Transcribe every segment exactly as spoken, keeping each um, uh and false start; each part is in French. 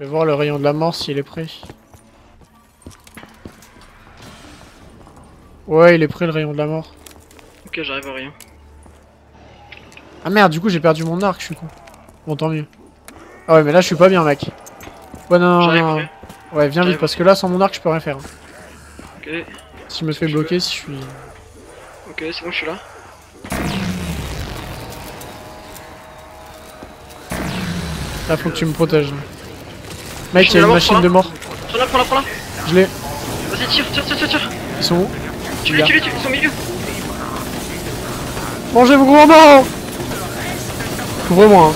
Je vais voir le rayon de la mort s'il est prêt. Ouais, il est prêt le rayon de la mort. Ok, j'arrive au rayon. Ah merde, du coup j'ai perdu mon arc, je suis con. Bon, tant mieux. Ah ouais, mais là je suis pas bien, mec. Ouais, non, non, non. Ouais, viens vite parce que là sans mon arc je peux rien faire. Ok. Si je me fais bloquer, si je suis. Ok, c'est bon, je suis là. Là faut que tu me protèges. Mec, il y a une machine de mort. Prends-la, prends-la, prends-la. Je l'ai. Vas-y, tire, tire, tire, tire. Ils sont où? Tu les tues, ils sont au milieu. Mangez vos gros morts. Couvre-moi.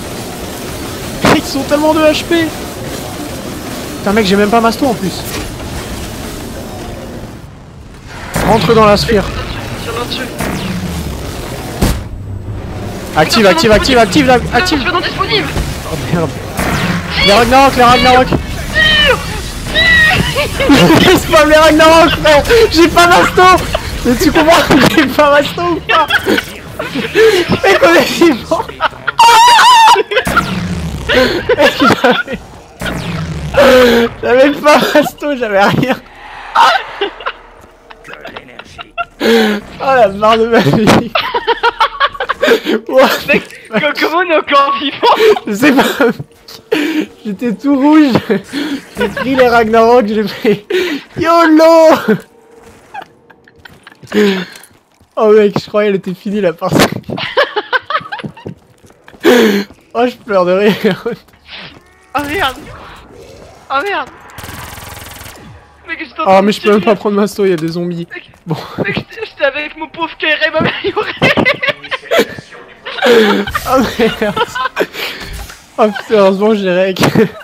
Ils sont tellement de H P. Putain, mec, j'ai même pas Masto en plus. Rentre dans la sphère. Active, active, active, active, active. Oh merde. Les Ragnarok, les Ragnarok. Je spam les Ragnarok, frère. J'ai pas Masto. Mais tu comprends que j'ai pas Masto ou pas? Mec, on est vivant. J'avais pas Masto, j'avais rien. Oh la barre de ma vie. Mec, comment on est encore vivant? Je sais pas. J'étais tout rouge. J'ai pris les Ragnarok, j'ai pris... YOLO. Oh mec, je croyais qu'elle était finie la partie. Oh, je pleure de rire. Oh merde. Oh merde. Mec, je oh mais je peux même pas prendre Masto, il y a des zombies. Mec, bon. Mec, j'étais avec mon pauvre K R M amélioré. Oh merde. Oh putain, heureusement j'ai rec.